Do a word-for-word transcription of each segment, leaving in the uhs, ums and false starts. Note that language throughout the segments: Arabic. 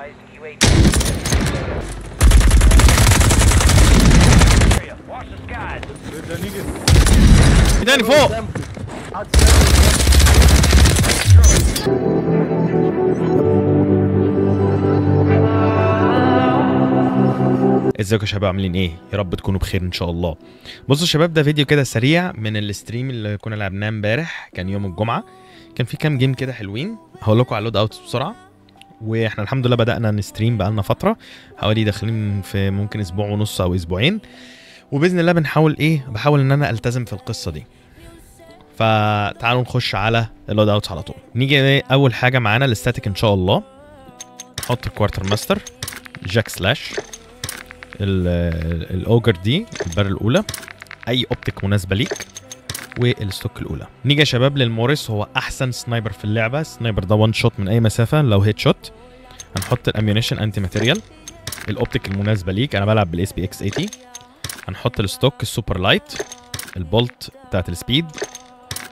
advised, U A V. Watch the skies. تاني فوق. ازيكم يا شباب عاملين ايه؟ يا رب تكونوا بخير ان شاء الله. بصوا يا شباب، ده فيديو كده سريع من الاستريم اللي كنا لعبناه امبارح، كان يوم الجمعه. كان في كام جيم كده حلوين هقول لكم على اللود اوتس بسرعه. واحنا الحمد لله بدانا نستريم بقالنا فتره، حوالي داخلين في ممكن اسبوع ونص او اسبوعين، وباذن الله بنحاول ايه بحاول ان انا التزم في القصه دي. فتعالوا نخش على اللود اوتس على طول. نيجي اول حاجه معانا الاستاتيك ان شاء الله. نحط الكوارتر ماستر، جاك سلاش، الاوجر دي البار الاولى، اي اوبتيك مناسبه ليك، والستوك الاولى. نيجي يا شباب للموريس، هو احسن سنايبر في اللعبه. السنايبر ده وان شوت من اي مسافه لو هيد شوت. هنحط الاميونيشن انتي ماتيريال، الاوبتيك المناسبه ليك، انا بلعب بالاس بي اكس ثمانين. هنحط الستوك السوبر لايت، البولت بتاعت السبيد،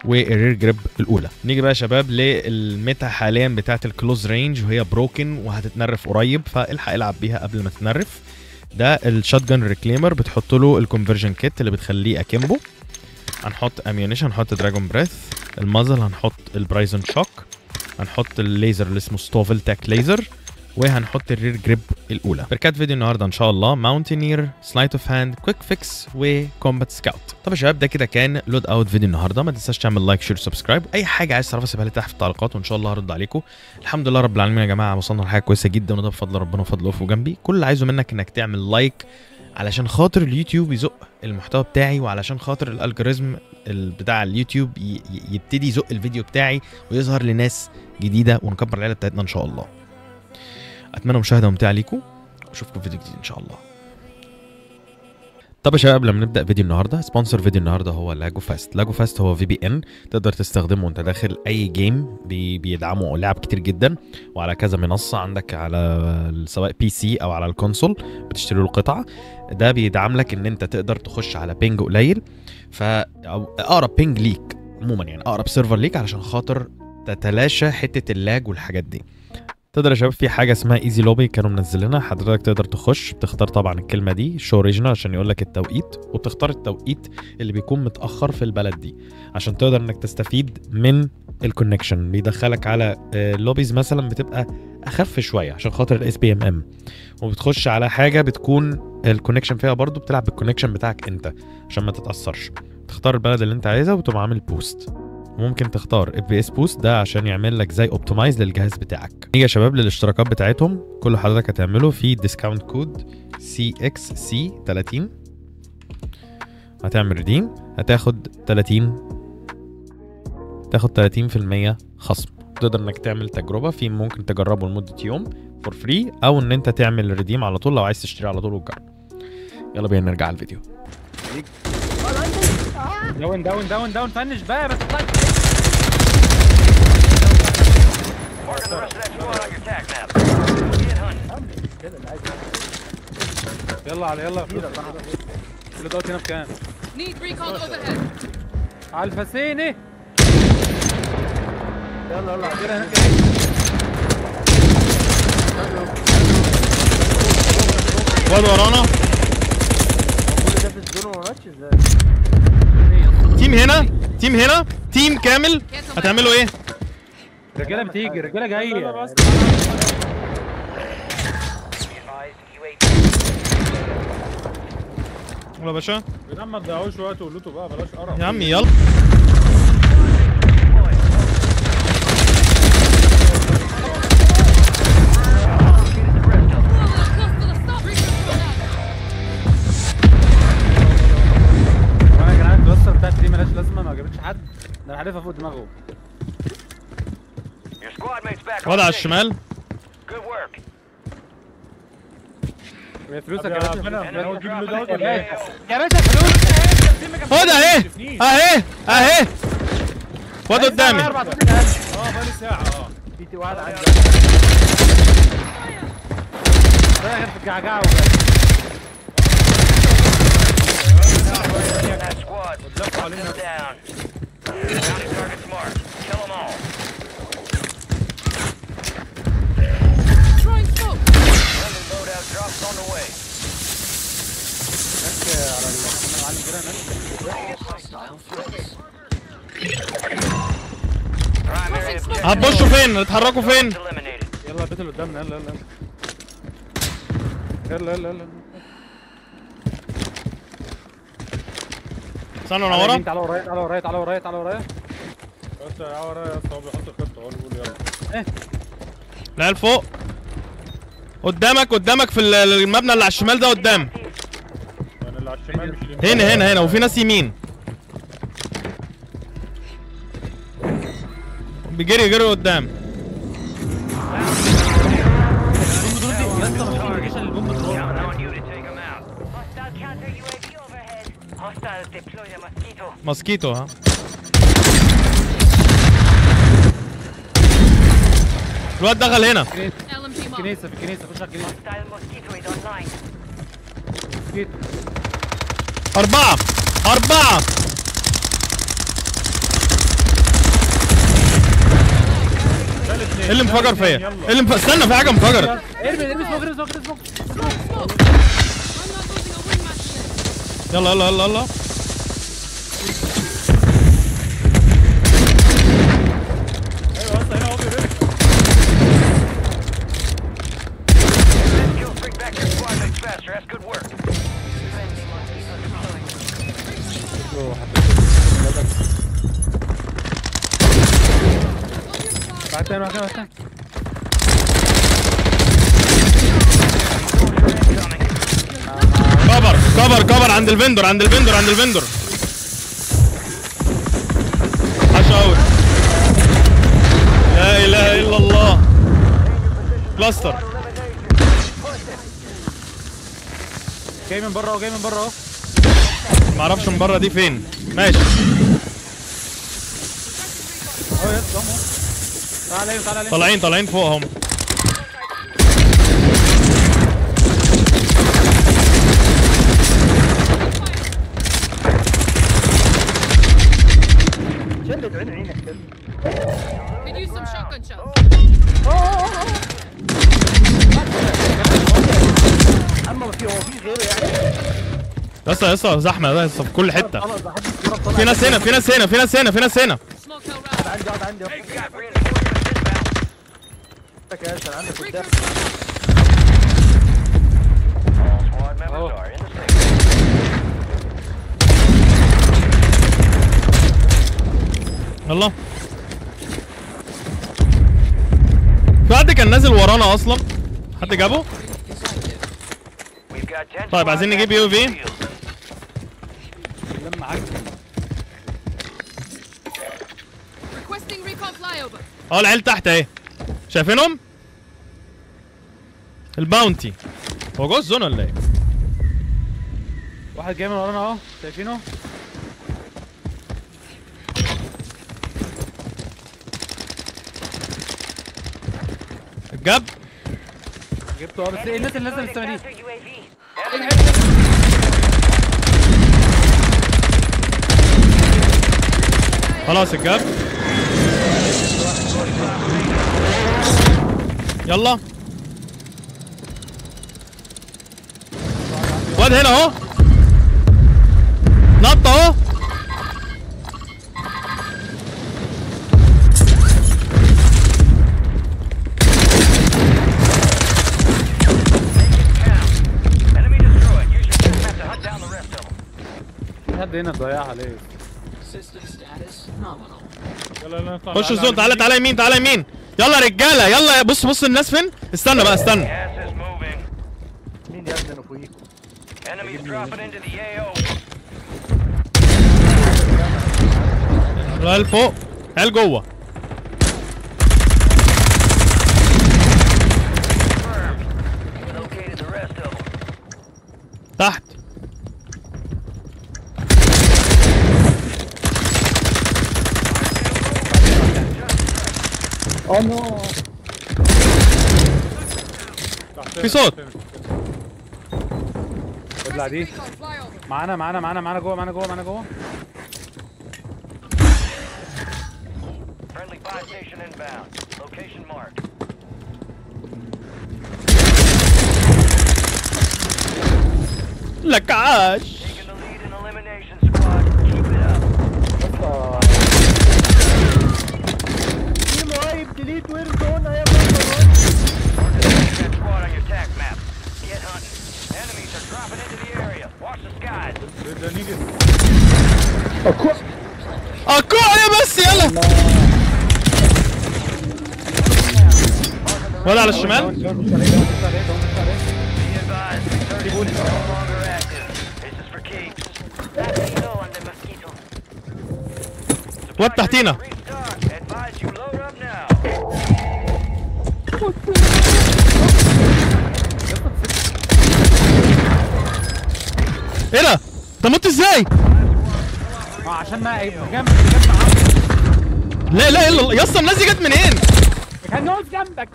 والرير جريب الاولى. نيجي بقى يا شباب للميتا حاليا بتاعت الكلوز رينج، وهي بروكن وهتتنرف قريب، فالحق العب بيها قبل ما تتنرف. ده الشات جان ريكليمر، بتحط له الكونفرجن كيت اللي بتخليه اكيمبو. هنحط اميونيشن، هنحط دراجون بريث، المازل، هنحط البرايزون شوك، هنحط الليزر اللي اسمه ستوفل تاك ليزر، وهنحط الرير جريب الاولى. بركات فيديو النهارده ان شاء الله ماونتينير، سلايت اوف هاند، كويك فيكس، وكومبات سكاوت. طب يا شباب ده كده كان لود اوت فيديو النهارده. ما تنساش تعمل لايك شير سبسكرايب. اي حاجه عايز تعرفها سيبها لي تحت في التعليقات وان شاء الله هرد عليكم. الحمد لله رب العالمين يا جماعه، وصلنا لحاجه كويسه جدا، وده بفضل ربنا وفضله وقفه جنبي. كل اللي عايزه منك انك تعمل لايك علشان خاطر اليوتيوب يزق المحتوى بتاعي، وعلشان خاطر الالجوريزم بتاع اليوتيوب يبتدي يزق الفيديو بتاعي ويظهر لناس جديده، ونكبر العيله بتاعتنا ان شاء الله. اتمنى مشاهده ممتعه ليكم، واشوفكم في فيديو جديد ان شاء الله. طب يا شباب قبل ما نبدا فيديو النهارده، سبونسر فيديو النهارده هو لاجو فاست. لاجو فاست هو في بي ان تقدر تستخدمه وانت داخل اي جيم، بي بيدعموا لعب كتير جدا، وعلى كذا منصه عندك، على سواء بي سي او على الكونسول بتشتري له القطعه. ده بيدعم لك ان انت تقدر تخش على بينج قليل، فاقرب بينج ليك عموما، يعني اقرب سيرفر ليك علشان خاطر تتلاشى حته اللاج والحاجات دي. تقدر يا شباب في حاجه اسمها ايزي لوبي كانوا منزلينها، حضرتك تقدر تخش بتختار طبعا الكلمه دي شو اوريجينال عشان يقول لك التوقيت، وبتختار التوقيت اللي بيكون متاخر في البلد دي عشان تقدر انك تستفيد من الكونكشن. بيدخلك على لوبيز مثلا بتبقى اخف شويه عشان خاطر الاس بي ام ام، وبتخش على حاجه بتكون الكونكشن فيها برضو بتلعب بالكونكشن بتاعك انت عشان ما تتاثرش. تختار البلد اللي انت عايزها وتقوم عامل بوست، ممكن تختار اف بي اس بوست ده عشان يعمل لك زي اوبتمايز للجهاز بتاعك. نيجي يا شباب للاشتراكات بتاعتهم، كل حضرتك هتعمله في ديسكاونت كود سي اكس سي ثلاثين، هتعمل ريديم، هتاخد ثلاثين تاخد ثلاثين بالمية خصم. تقدر انك تعمل تجربه فيه، ممكن تجربه لمده يوم فور فري، او ان انت تعمل ريديم على طول لو عايز تشتري على طول وتجرب. يلا بينا نرجع على الفيديو. داون داون داون داون فنش بقى بس. يلا على يلا كل دوت هنا بكام؟ على الفسيني. يلا يلا كده هناك. واد ورانا تيم، هنا تيم، هنا تيم كامل. هتعملوا ايه؟ الرجاله بتيجي، الرجاله جايه. يلا باشا يا عم، ما تضيعوش وقت وقولوا بقى بلاش قرف يا عم. يلا عارفها فوق دماغه. وضع على الشمال. يا فلوسك يا باشا، فلوسك خد اهي اهي اهي. واد قدامي. اه بقالي ساعة اه. في تي واحد عندي. رايح في الجعجعة وبس. Throwing smoke. هتبصوا فين؟ اتحركوا فين؟ يلا البيت اللي قدامنا. يلا يلا يلا يلا يلا استنوا انا ورا. تعالوا ورايا تعالوا ورايا تعالوا ورايا تعالوا ورايا بس يا ورايا يا اسطى. هو بيحط الخطه. هو بيقول يلا. لا لفوق قدامك قدامك في المبنى اللي على الشمال ده قدام. يعني اللي على الشمال مش اللي هنا هنا هنا. وفي ناس يمين بيجري يجري قدام. ماسكيتو ها الواد دخل هنا. كنيسة في كنيسة. خش على الكنيسة. أربعة أربعة ايه اللي انفجر فيا؟ ايه اللي انفجر؟ استنى في حاجة انفجرت. ارمي ارمي سموك ارمي سموك ارمي سموك. يلا يلا يلا يلا. واحد واحد واحد. كفر كفر كفر عند الفندور عند الفندور عند الفندور. عشرة اوت. لا اله الا الله. بلاستر. جاي من بره وجاي من بره اهو. معرفش من بره دي فين. ماشي. اهو يا اسطى اهو. تعالى تعالى طالعين طالعين فوقهم. شدد عين عينك. اما في هو في غيره يعني. يسطا يسطا زحمه ده في كل حته. في ناس هنا في ناس هنا في ناس هنا في ناس هنا. عندي عندي يلا. في حد كان نازل ورانا اصلا. حد جابه؟ طيب عايزين نجيب يو في. لما عجب اه العيال تحت اهي. شايفينهم؟ الباونتي هو جوه الزون ولا ايه؟ واحد جاي من ورانا اهو. شايفينه؟ اتجاب؟ جبته اه. بس ايه الناس اللي نازله من السما دي؟ خلاص اتجاب. يلا واد هنا اهو. نط اهو. حد هنا ضيعها ليه؟ خش الزون. تعالى تعالى يمين تعالى يمين. يلا رجاله يلا. بص بص الناس فين. استنى بقى استنى. مين يا ابني اخويكم؟ العيال فوق العيال جوه. تحت في صوت. ابلع دي. معانا معانا معانا معانا جوه معانا جوه معانا جوه. لك عاش. ولا على الشمال. واد تحتينا. ايه ده؟ انت مت ازاي؟ ما عشان ما جنبك. لا لا يلا يا اسطى، الناس دي جت منين؟ كان ناقص جنبك.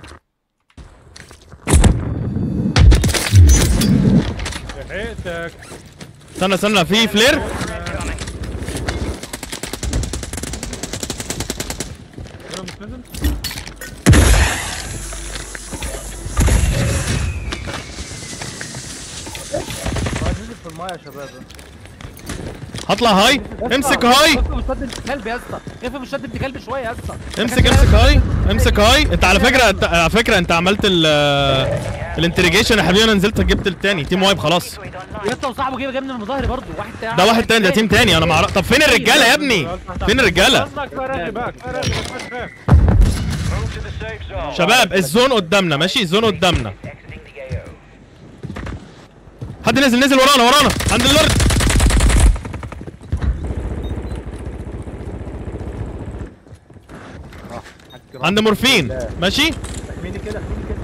لحقتك. استنى استنى، في فلير؟ يا شباب هطلع هاي. امسك هاي، اقفل بالشد ابن كلب شويه يا اسطى. امسك امسك هاي، امسك هاي. انت على فكره انت على فكره انت عملت الانتريجيشن يا حبيبي. انا نزلت جبت التاني تيم وايب خلاص يا اسطى، وصاحبه جايب من المظاهر برضه واحد تاني. ده واحد تاني، ده تيم تاني انا ما اعرف. طب فين الرجاله يا ابني؟ فين الرجاله؟ شباب الزون قدامنا ماشي، الزون قدامنا. حد نزل نزل ورانا ورانا عند اللورد. عند مورفين ماشي. احميني كده احميني كده.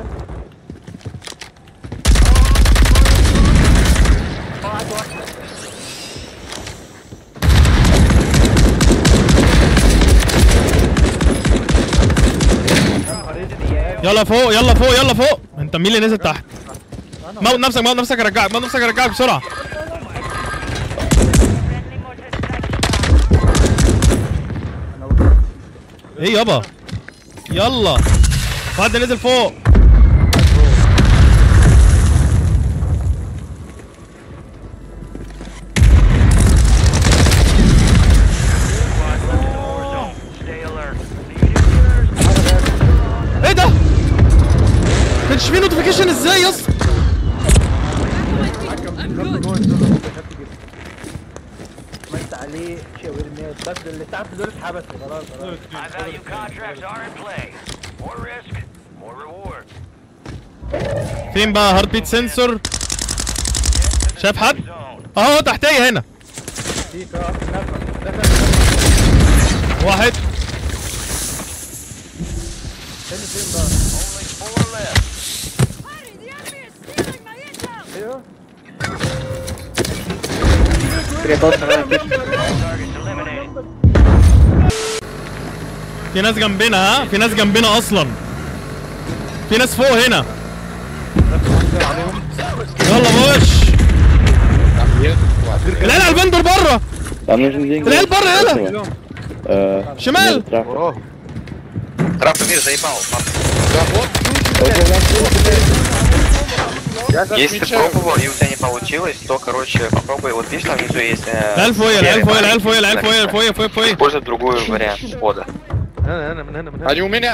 يلا فوق يلا فوق يلا فوق. انت مين اللي نزل تحت؟ موت نفسك موت نفسك، ارجعك موت نفسك ارجعك بسرعة. ايه يابا؟ يلا حد نزل فوق. ايه ده؟ كانش في نوتيفيكيشن ازاي يا اسطى؟ اللي تحت دول اتحبسوا خلاص خلاص. فين بقى هارت بيت سنسور؟ شايف حد؟ اهو تحتيه هنا. واحد. في ناس جنبنا، ها في ناس جنبنا اصلا، في ناس فوق هنا. يلا بوش. العيال على البندر بره، العيال بره. يلا شمال. Если пробовал и у тебя не получилось, то, короче, попробуй вот видишь там внизу есть. Альфоэль, альфоэль, альфоэль, альфоэль, альфоэль, альфоэль. Используй другой вариант входа. Они у меня.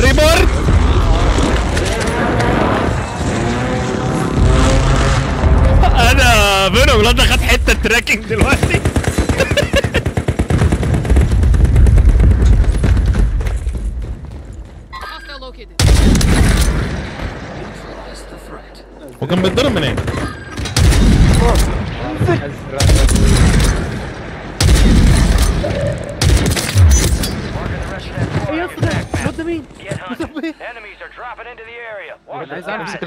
ريبورت. انا فينوم الواد ده خد حته تراكنج دلوقتي. وكان بيتضرب من ايه؟ ايه يا اسطى ده؟ الواد ده مين؟ عايز اعرف امسك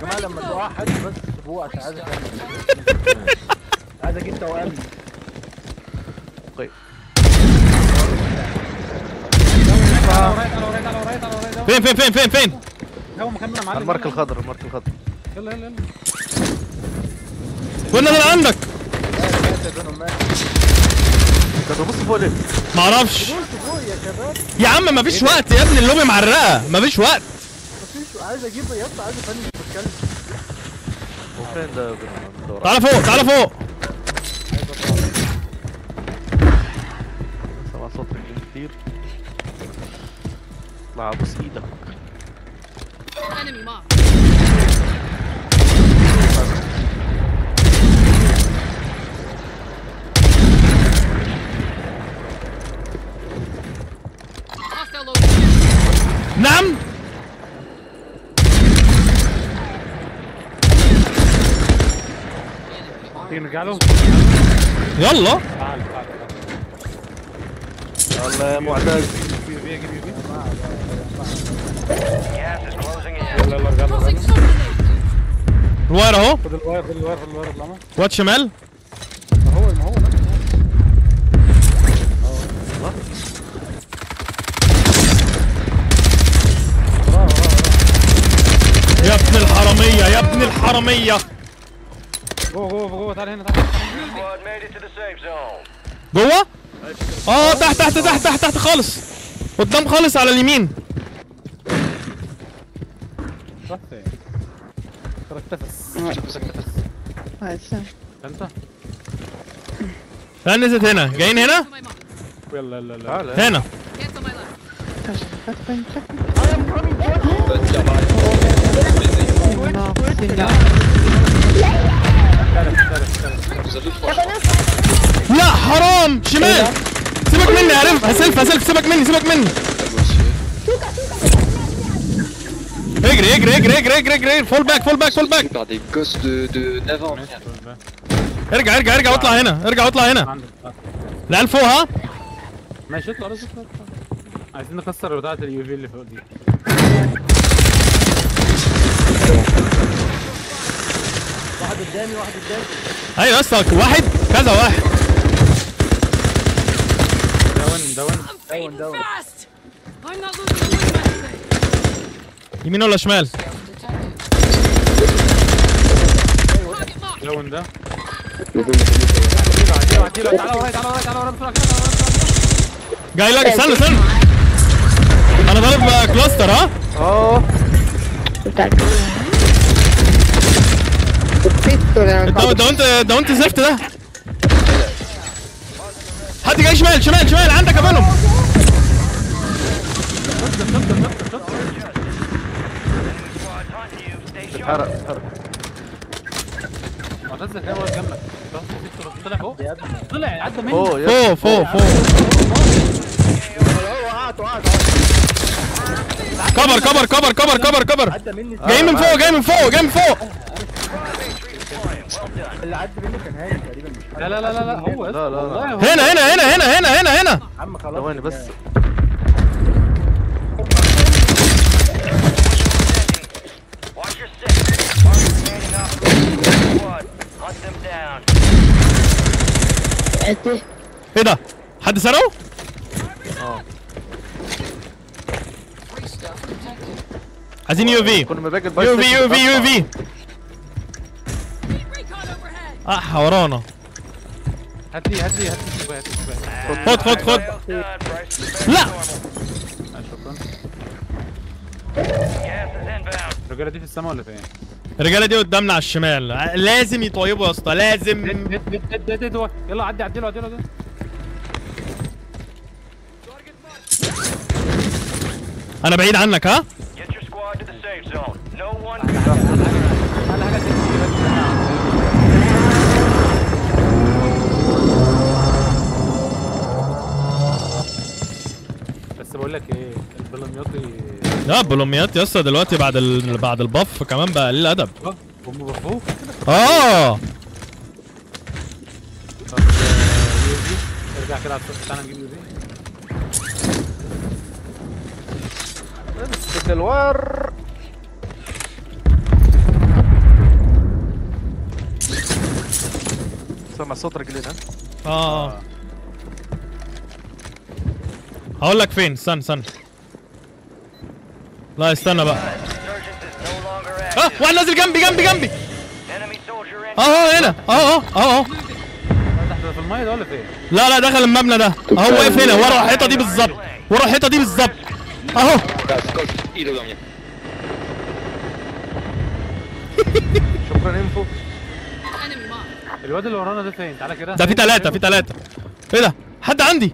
كمان لما تقع حد بس هو عايز عايزك انت وامن. اوكي فين فين فين فين فين هو مكمل يا معلم. المارك الخضر، المارك الخضر. يلا يلا يلا قلنا ده عندك. كانوا بصوا فوق ليه؟ معرفش يا شباب يا عم، مفيش وقت يا ابني، اللوبي معرقه مفيش وقت. مفيش، عايز اجيب يا اسطى، عايز افنش بتكلم. هو فين ده؟ تعالى فوق، تعالى فوق. سمع صوت رجلين كتير. اطلع ابوس ايدك. نعم نرجع له. يلا يلا يا معتز. يلا يلا ارجع له. الواير اهو، خد الواير، خد الواير، خد الواير. اطلع واد شمال. ما هو ما هو يا ابن الحرامية، يا ابن الحرامية. جوه جوه جوه، تعال هنا تعال. جوه؟ اه تحت تحت تحت تحت تحت خالص، قدام خالص على اليمين. رحت فين؟ اختفس اختفس. عايز انت؟ لا نزلت هنا، جايين هنا؟ يلا يلا يلا هنا. لا حرام شمال، سيبك مني يا رفع. هسلف هسلف، سيبك مني سيبك مني. اجري اجري اجري اجري اجري اجري. فول باك فول باك فول باك. ارجع ارجع ارجع واطلع هنا، ارجع واطلع هنا. العيال فوق. ها ماشي اطلع بس، عايزين نكسر بتاعة اليو في اللي فوق دي. واحد قدامي، واحد قدامي. ايوه يا اسطى، واحد كذا واحد. داون داون داون داون. يمين ولا شمال؟ داون ده. تعالى ورايا، تعالى ورايا، تعالى ورايا بسرعة، جاي لك. استنى استنى، انا ضارب كلاستر. ها؟ اه ده ده انت ده انت زفت ده. حد جاي شمال شمال شمال عندك يا بنو. اتحرق اتحرق. معتز جاي واقف جنبك. طلع فوق، طلع عدى مني. فوق فوق فوق. وقعت وقعت. كبر كبر كبر كبر كبر كبر. جاي من فوق، جاي من فوق، جاي من فوق. اللي عدى مني كان هاني تقريبا، مش لا لا لا لا هو لا لا هنا هنا هنا هنا هنا هنا هنا. عم خلاص ثواني بس. ايه ده؟ حد سرقه؟ اه عايزين يو في يو في يو في يو في. اه حورانا. هات لي هات لي هات لي خد خد خد. لا شكرا. الرجاله دي في السما ولا فين؟ الرجاله دي قدامنا على الشمال، لازم يطيبوا يا اسطى، لازم. يلا عدي عدي له عدي له عدي له. انا بعيد عنك. ها؟ بس بقول لك ايه، البلومياطي لا البلومياطي يا اسطى دلوقتي بعد ال... بعد البف كمان بقى قليل ادب. اه هم بفوك اه. طب يوزي ارجع كده على الصف، تعالى نجيب يوزي. السلوار. سمع صوت رجلين. ها اه هقول لك فين. استنى استنى لا استنى بقى. اه واحد نازل جنبي جنبي جنبي اه هنا اه اه اه في المايه ده ولا فين؟ لا لا دخل المبنى ده اهو، واقف هنا ورا الحيطه دي بالظبط، ورا الحيطه دي بالظبط اهو. شكرا انفو. الواد اللي ورانا ده فين؟ تعالى كده، ده في ثلاثة في ثلاثة. ايه ده؟ حد عندي؟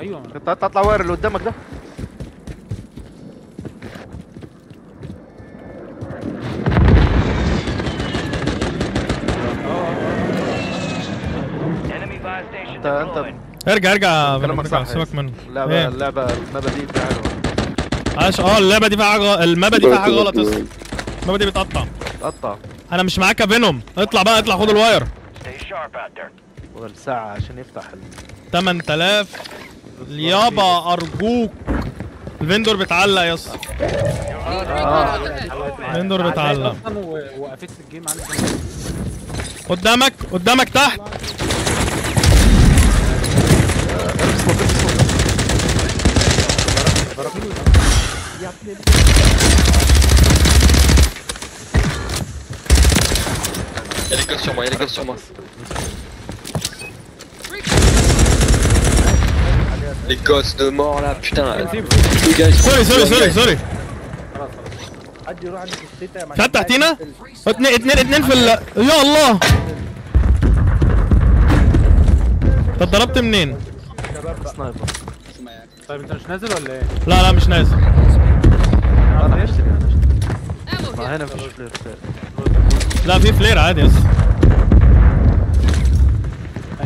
ايوه كنت هتطلع واير اللي قدامك ده. انت انت ارجع ارجع كلامك صح، سيبك منه. اللعبة اللعبة المابا دي فيها حاجة عشان اه اللعبة دي فيها حاجة، المابا دي فيها حاجة غلط يا اسطى. المابا دي بتقطع بتقطع. انا مش معاك يا فينوم، اطلع بقى اطلع خد الواير. فاضل ساعة عشان يفتح ال ثمانية آلاف يابا ارجوك. الفندور بيتعلق يا اسطى. اه الفندور بيتعلق. وقفت الجيم عندي قدامك قدامك تحت. يلي كل شوما يلي كل شوما les gosses de mort là putain. سوري سوري سوري سوري. شاد تحتينا اتنين اتنين اتنين في ال يا الله. انت اتضربت منين؟ سنايبر. طيب انت مش نازل ولا ايه؟ لا لا مش نازل. هنا مفيش فلير. لا في فلير عادي يا اسطى.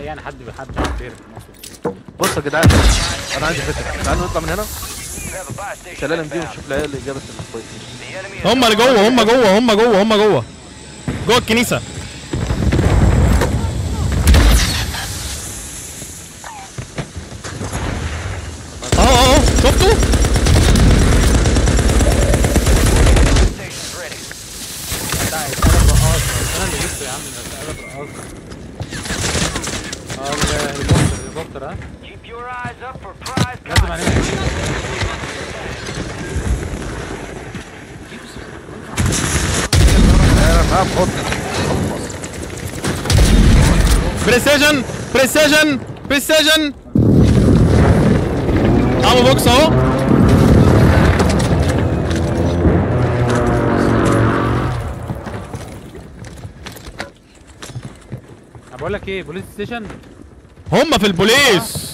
يعني حد بحد فلير. بصوا يا جدعان انا عندي فكره، تعالوا نطلع من هنا السلالم دي ونشوف العيال اللي جابت الفايت. هم اللي جوه هم جوه هم جوه هم جوه جوه الكنيسه. اهو اهو شفتوا؟ انا اللي جبته يا عم قلب رقاص. اه الهليكوبتر ها؟ لازم علينا بريسيجن بريسيجن بريسيجن. عمو بوكس اهو. انا بقول لك ايه، بوليس ستيشن هم في البوليس.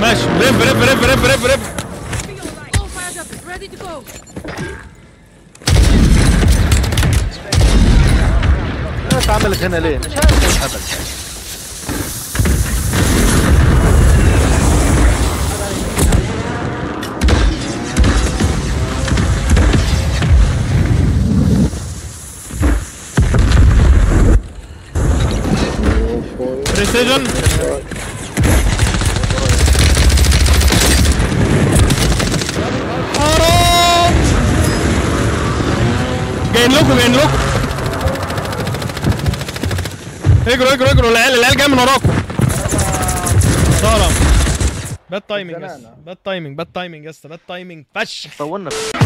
ماشي رب رب رب رب رب رب. الناس عملت هنا ليه؟ مش عارف ايه الهبل. بريسيجن حرام. جايين لكم جايين لكم. اجروا اجروا اجروا العيال العيال جايه من وراكم. ضرب. باد تايمنج بس، باد تايمنج باد تايمنج يا اسطى، باد تايمنج فشخ. طولنا